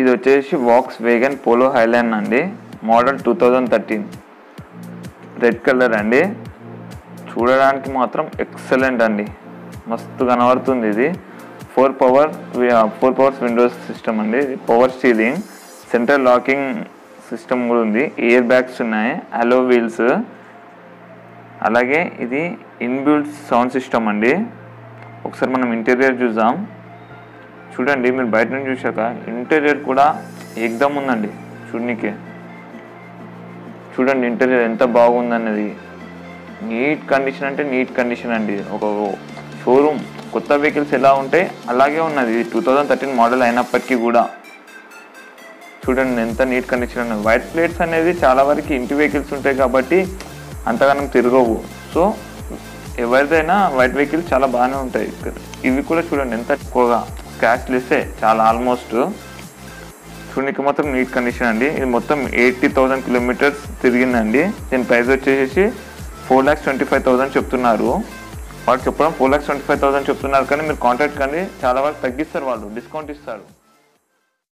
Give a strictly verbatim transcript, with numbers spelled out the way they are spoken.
ఇది వచ్చేసి Volkswagen Polo Highline అండి, model twenty thirteen, red colour అండి. చూడడానికి మాత్రం ఎక్సలెంట్ అండి, మస్తు కనబడుతుంది. ఇది four power four powers windows system అండి, power steering, central locking system కూడా ఉంది, ఎయిర్ బ్యాగ్స్ ఉన్నాయి, అలో వీల్స్. అలాగే ఇది ఇన్బిల్ట్ సౌండ్ సిస్టమ్ అండి. ఒకసారి మనం ఇంటీరియర్ చూద్దాం. చూడండి, మీరు బయట నుంచి చూశాక ఇంటీరియర్ కూడా ఏకదం ఉందండి. చూడనికే చూడండి ఇంటీరియర్ ఎంత బాగుందన్నది. నీట్ కండిషన్ అంటే నీట్ కండిషన్ అండి. ఒక షోరూమ్ కొత్త వెహికల్స్ ఎలా ఉంటాయి అలాగే ఉన్నది. టూ థౌజండ్ థర్టీన్ మోడల్ అయినప్పటికీ కూడా చూడండి ఎంత నీట్ కండిషన్ ఉన్నది. వైట్ ప్లేట్స్ అనేది చాలా వరకు ఇంటి వెహికల్స్ ఉంటాయి కాబట్టి అంతగానం తిరగవు. సో ఎవరిదైనా వైట్ వెహికల్స్ చాలా బాగానే ఉంటాయి. ఇవి కూడా చూడండి ఎంత ఎక్కువగా క్యాష్ లెస్సే చాలా, ఆల్మోస్ట్. చూడడానికి మాత్రం నీట్ కండిషన్ అండి. ఇది మొత్తం ఎయిటీ థౌజండ్ కిలోమీటర్స్ తిరిగిందండి. దీని ప్రైస్ వచ్చేసి four lakhs twenty five thousand చెప్తున్నారు. వాళ్ళు చెప్పడం four lakhs twenty five thousand చెప్తున్నారు, కానీ మీరు కాంటాక్ట్ కండి, చాలా వరకు తగ్గిస్తారు, వాళ్ళు డిస్కౌంట్ ఇస్తారు.